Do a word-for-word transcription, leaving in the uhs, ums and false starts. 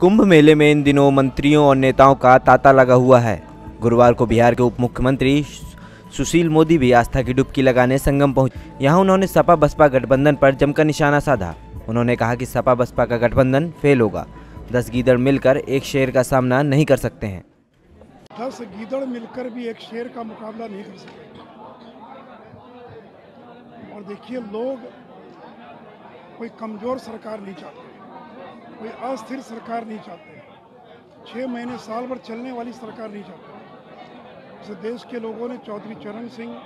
कुंभ मेले में इन दिनों मंत्रियों और नेताओं का तांता लगा हुआ है। गुरुवार को बिहार के उप मुख्यमंत्री सुशील मोदी भी आस्था की डुबकी लगाने संगम पहुंचे। यहां उन्होंने सपा बसपा गठबंधन पर जमकर निशाना साधा। उन्होंने कहा कि सपा बसपा का गठबंधन फेल होगा, दस गीदड़ मिलकर एक शेर का सामना नहीं कर सकते हैं। दस गीदड़ मिलकर भी एक शेर का मुकाबला नहीं कर सकते। और देखिए, लोग कोई कमजोर सरकार नहीं चाहते, कोई अस्थिर सरकार नहीं चाहते, छः महीने साल भर चलने वाली सरकार नहीं चाहते। इसे देश के लोगों ने चौधरी चरण सिंह